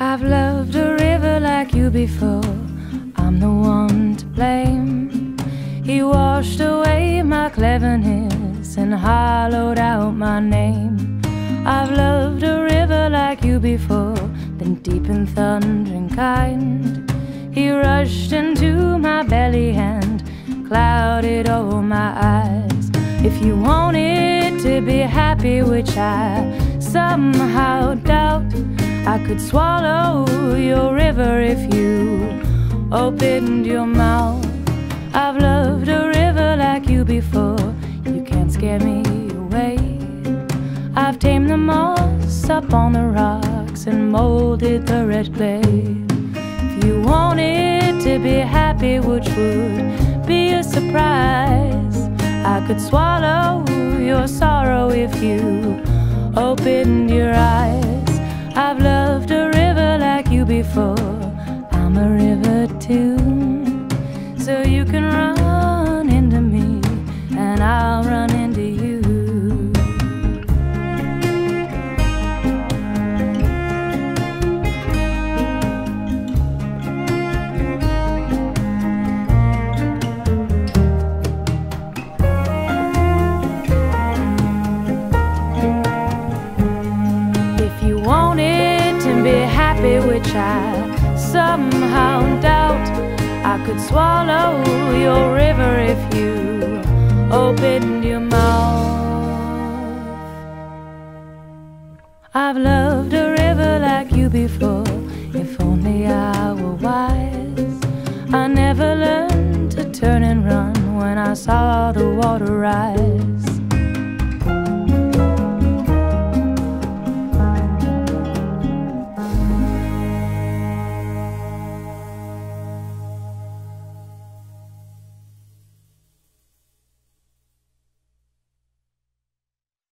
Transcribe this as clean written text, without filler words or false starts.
I've loved a river like you before. I'm the one to blame. He washed away my cleverness and hollowed out my name. I've loved a river like you before, then deep and thundering kind, he rushed into my belly and clouded all my eyes. If you wanted to be happy, which I somehow doubt, I could swallow your river if you opened your mouth. I've loved a river like you before. You can't scare me away. I've tamed the moss up on the rocks and molded the red clay. If you wanted to be happy, which would be a surprise, I could swallow your sorrow if you opened your eyes. I've loved a river like you before. I'm a river too, so you can run into me and I'll run into you. Which I somehow doubt, I could swallow your river if you opened your mouth. I've loved a river like you before. If only I were wise, I never learned to turn and run when I saw the water rise.